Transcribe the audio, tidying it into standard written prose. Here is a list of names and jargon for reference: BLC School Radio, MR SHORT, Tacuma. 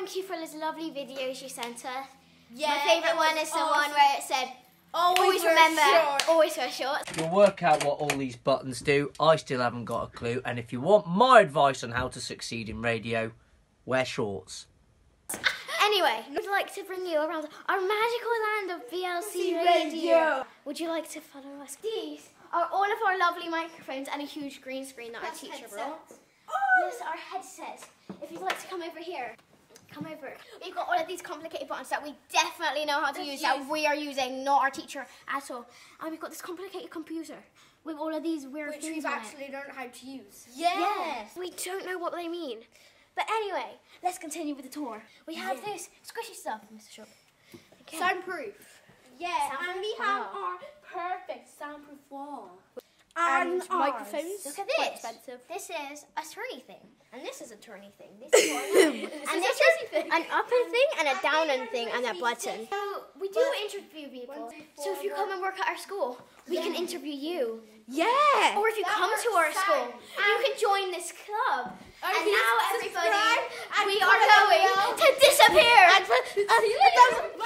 thank you for those lovely videos you sent us. Yeah, my favourite one is the one where it said, always remember, always wear shorts. We'll work out what all these buttons do. I still haven't got a clue. And if you want my advice on how to succeed in radio, wear shorts. Anyway, we'd like to bring you around our magical land of BLC Radio. Would you like to follow us? These are all of our lovely microphones and a huge green screen that our teacher brought. Oh. Yes, our headsets. If you'd like to come over here, come over. We've got all of these complicated buttons that we definitely know how to use, that we are using, not our teacher at all. And we've got this complicated computer with all of these weird things we've actually learned how to use. Yes. We don't know what they mean. But anyway, let's continue with the tour. We have this squishy stuff, Mr. Short. Okay. Soundproof. Yeah, soundproof, and we have our perfect soundproof wall. And microphones. Look at this. Quite expensive. This is a turny thing, and this is a turny thing. This is and this is an up and thing, and a down and thing, and a button. So we do interview people. So if you come and work at our school, we can interview you. Yeah. Or if you come to our school, you can join this club. And now everybody, we are going to disappear.